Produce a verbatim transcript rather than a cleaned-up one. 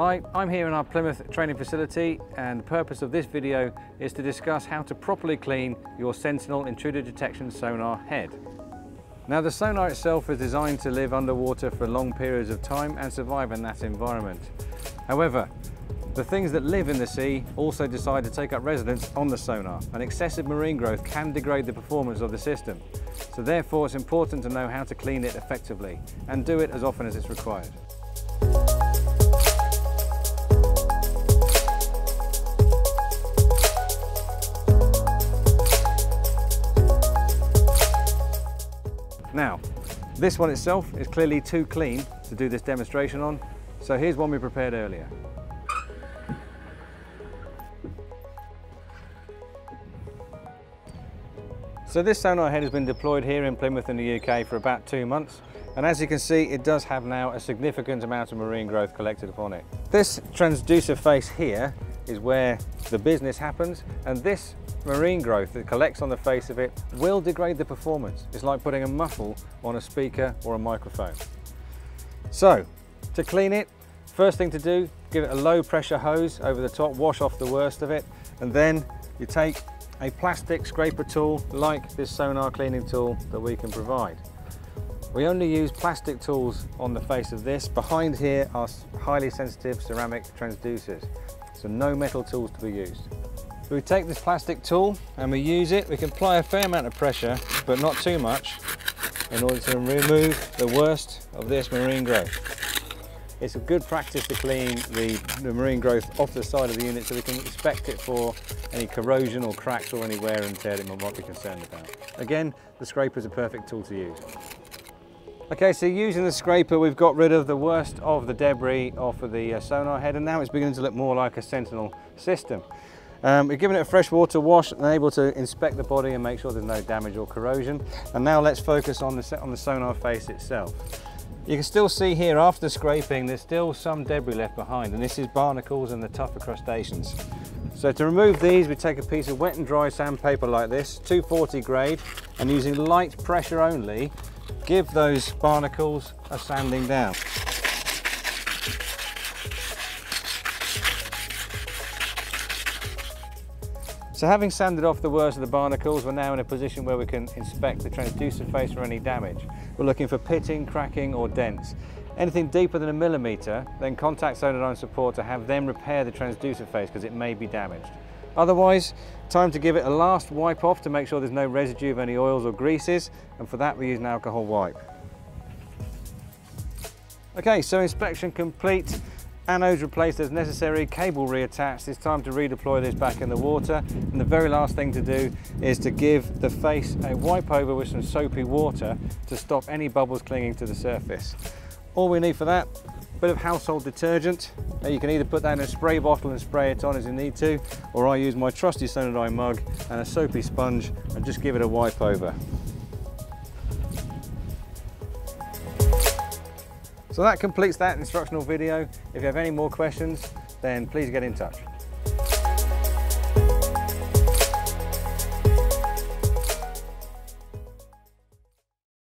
Hi, I'm here in our Plymouth training facility, and the purpose of this video is to discuss how to properly clean your Sentinel Intruder Detection sonar head. Now, the sonar itself is designed to live underwater for long periods of time and survive in that environment. However, the things that live in the sea also decide to take up residence on the sonar, and excessive marine growth can degrade the performance of the system. So therefore, it's important to know how to clean it effectively and do it as often as it's required. Now, this one itself is clearly too clean to do this demonstration on, so here's one we prepared earlier. So this sonar head has been deployed here in Plymouth in the U K for about two months, and as you can see, it does have now a significant amount of marine growth collected upon it. This transducer face here is where the business happens, and this marine growth that collects on the face of it will degrade the performance. It's like putting a muffle on a speaker or a microphone. So, to clean it, first thing to do, give it a low pressure hose over the top, wash off the worst of it, and then you take a plastic scraper tool like this sonar cleaning tool that we can provide. We only use plastic tools on the face of this. Behind here are highly sensitive ceramic transducers, so no metal tools to be used. So we take this plastic tool and we use it. We can apply a fair amount of pressure, but not too much, in order to remove the worst of this marine growth. It's a good practice to clean the, the marine growth off the side of the unit, so we can inspect it for any corrosion or cracks or any wear and tear that we might be concerned about. Again, the scraper is a perfect tool to use. Okay, so using the scraper, we've got rid of the worst of the debris off of the uh, sonar head, and now it's beginning to look more like a Sentinel system. Um, we've given it a fresh water wash and able to inspect the body and make sure there's no damage or corrosion. And now let's focus on the, on the sonar face itself. You can still see here, after scraping, there's still some debris left behind, and this is barnacles and the tougher crustaceans. So to remove these, we take a piece of wet and dry sandpaper like this, two forty grade, and using light pressure only, give those barnacles a sanding down. So having sanded off the worst of the barnacles, we're now in a position where we can inspect the transducer face for any damage. We're looking for pitting, cracking or dents. Anything deeper than a millimetre, then contact Sonardyne support to have them repair the transducer face, because it may be damaged. Otherwise, time to give it a last wipe off to make sure there's no residue of any oils or greases, and for that we use an alcohol wipe. Okay, so inspection complete. Anodes replaced as necessary, cable reattached. It's time to redeploy this back in the water. And the very last thing to do is to give the face a wipe over with some soapy water to stop any bubbles clinging to the surface. All we need for that, a bit of household detergent. Now you can either put that in a spray bottle and spray it on as you need to, or I use my trusty Sonardyne mug and a soapy sponge and just give it a wipe over. So that completes that instructional video. If you have any more questions, then please get in touch.